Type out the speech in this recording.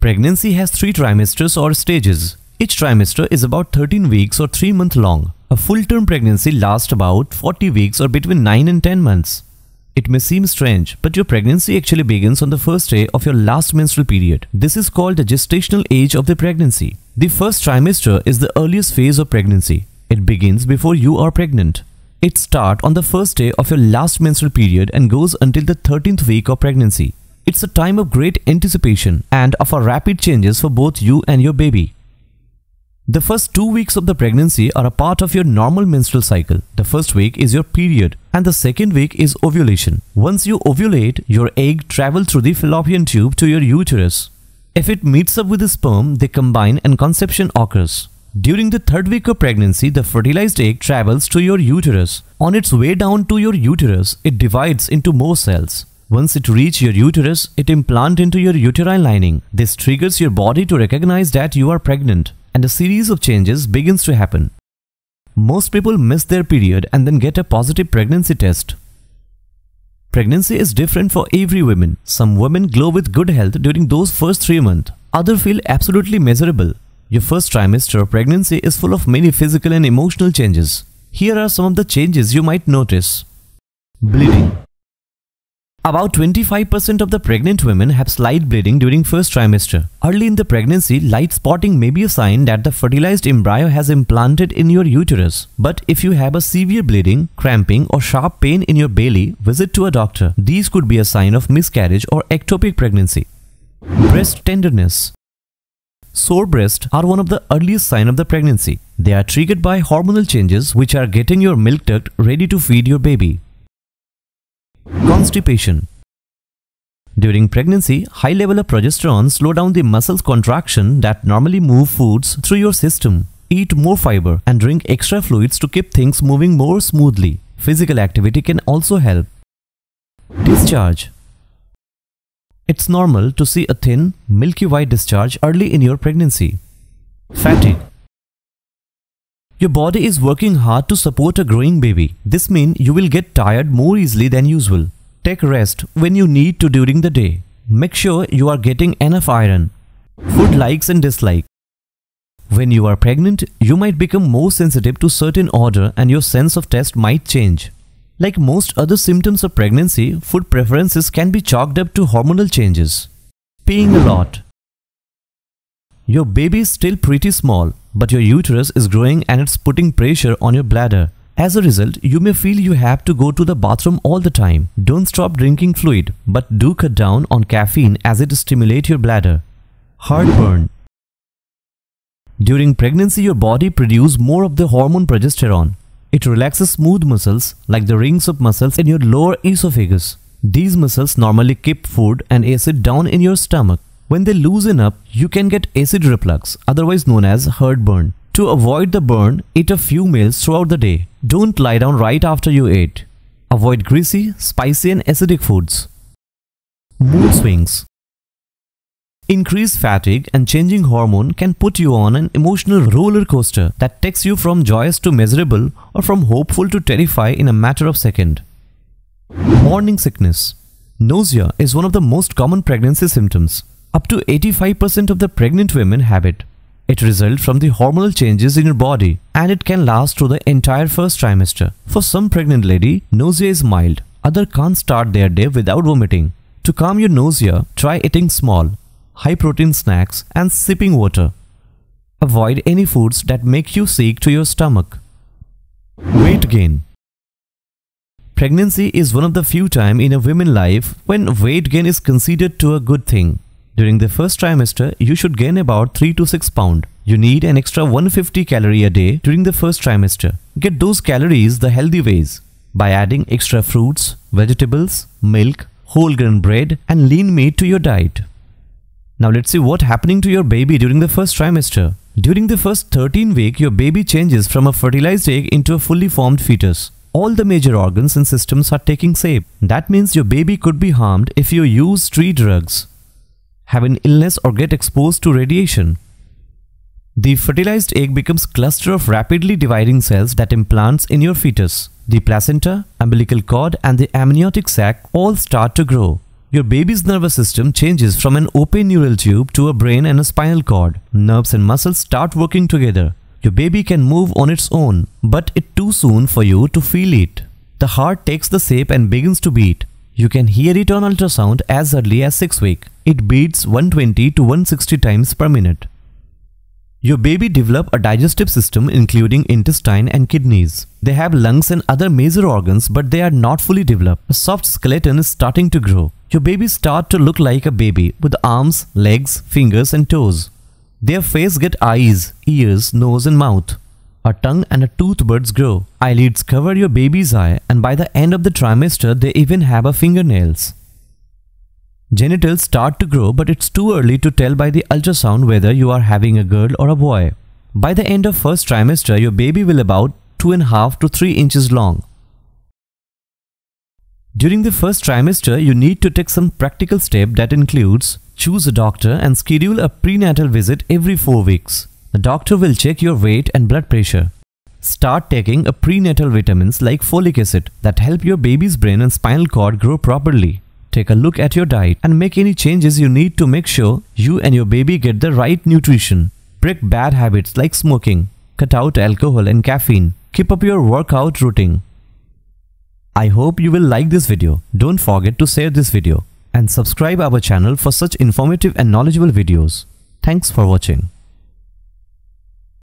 Pregnancy has 3 trimesters or stages. Each trimester is about 13 weeks or 3 months long. A full-term pregnancy lasts about 40 weeks or between 9 and 10 months. It may seem strange, but your pregnancy actually begins on the first day of your last menstrual period. This is called the gestational age of the pregnancy. The first trimester is the earliest phase of pregnancy. It begins before you are pregnant. It starts on the first day of your last menstrual period and goes until the 13th week of pregnancy. It's a time of great anticipation and of rapid changes for both you and your baby. The first 2 weeks of the pregnancy are a part of your normal menstrual cycle. The first week is your period and the second week is ovulation. Once you ovulate, your egg travels through the fallopian tube to your uterus. If it meets up with the sperm, they combine and conception occurs. During the third week of pregnancy, the fertilized egg travels to your uterus. On its way down to your uterus, it divides into more cells. Once it reaches your uterus, it implants into your uterine lining. This triggers your body to recognize that you are pregnant, and a series of changes begins to happen. Most people miss their period and then get a positive pregnancy test. Pregnancy is different for every woman. Some women glow with good health during those first 3 months. Others feel absolutely miserable. Your first trimester of pregnancy is full of many physical and emotional changes. Here are some of the changes you might notice. Bleeding. About 25% of the pregnant women have slight bleeding during first trimester. Early in the pregnancy, light spotting may be a sign that the fertilized embryo has implanted in your uterus. But if you have a severe bleeding, cramping or sharp pain in your belly, visit to a doctor. These could be a sign of miscarriage or ectopic pregnancy. Breast tenderness. Sore breasts are one of the earliest signs of the pregnancy. They are triggered by hormonal changes which are getting your milk duct ready to feed your baby. Constipation. During pregnancy, high level of progesterone slow down the muscles contraction that normally move foods through your system. Eat more fiber and drink extra fluids to keep things moving more smoothly. Physical activity can also help. Discharge. It's normal to see a thin, milky white discharge early in your pregnancy. Fatigue. Your body is working hard to support a growing baby. This means you will get tired more easily than usual. Take rest when you need to during the day. Make sure you are getting enough iron. Food likes and dislikes. When you are pregnant, you might become more sensitive to certain odor and your sense of taste might change. Like most other symptoms of pregnancy, food preferences can be chalked up to hormonal changes. Peeing a lot. Your baby is still pretty small, but your uterus is growing and it's putting pressure on your bladder. As a result, you may feel you have to go to the bathroom all the time. Don't stop drinking fluid, but do cut down on caffeine as it stimulates your bladder. Heartburn. During pregnancy, your body produces more of the hormone progesterone. It relaxes smooth muscles like the rings of muscles in your lower esophagus. These muscles normally keep food and acid down in your stomach. When they loosen up, you can get acid reflux, otherwise known as heartburn. To avoid the burn, eat a few meals throughout the day. Don't lie down right after you ate. Avoid greasy, spicy and acidic foods. Mood swings. Increased fatigue and changing hormone can put you on an emotional roller coaster that takes you from joyous to miserable or from hopeful to terrified in a matter of seconds. Morning sickness. Nausea is one of the most common pregnancy symptoms. Up to 85% of the pregnant women have it. It results from the hormonal changes in your body and it can last through the entire first trimester. For some pregnant lady, nausea is mild. Others can't start their day without vomiting. To calm your nausea, try eating small, high-protein snacks and sipping water. Avoid any foods that make you sick to your stomach. Weight gain. Pregnancy is one of the few times in a woman's life when weight gain is considered to a good thing. During the first trimester, you should gain about 3 to 6 pounds. You need an extra 150 calories a day during the first trimester. Get those calories the healthy ways by adding extra fruits, vegetables, milk, whole grain bread and lean meat to your diet. Now let's see what's happening to your baby during the first trimester. During the first 13 weeks, your baby changes from a fertilized egg into a fully formed fetus. All the major organs and systems are taking shape. That means your baby could be harmed if you use street drugs. have an illness or get exposed to radiation. The fertilized egg becomes a cluster of rapidly dividing cells that implants in your fetus. The placenta, umbilical cord and the amniotic sac all start to grow. Your baby's nervous system changes from an open neural tube to a brain and a spinal cord. Nerves and muscles start working together. Your baby can move on its own, but it's too soon for you to feel it. The heart takes the shape and begins to beat. You can hear it on ultrasound as early as 6 weeks. It beats 120 to 160 times per minute. Your baby develops a digestive system including intestine and kidneys. They have lungs and other major organs, but they are not fully developed. A soft skeleton is starting to grow. Your baby starts to look like a baby with arms, legs, fingers and toes. Their face gets eyes, ears, nose and mouth. A tongue and a toothbuds grow. Eyelids cover your baby's eye, and by the end of the trimester they even have a fingernails. Genitals start to grow, but it's too early to tell by the ultrasound whether you are having a girl or a boy. By the end of first trimester, your baby will about 2.5 to 3 inches long. During the first trimester, you need to take some practical step that includes choose a doctor and schedule a prenatal visit every 4 weeks. The doctor will check your weight and blood pressure. Start taking a prenatal vitamins like folic acid that help your baby's brain and spinal cord grow properly. Take a look at your diet and make any changes you need to make sure you and your baby get the right nutrition. Break bad habits like smoking. Cut out alcohol and caffeine. Keep up your workout routine. I hope you will like this video. Don't forget to share this video and subscribe our channel for such informative and knowledgeable videos. Thanks for watching.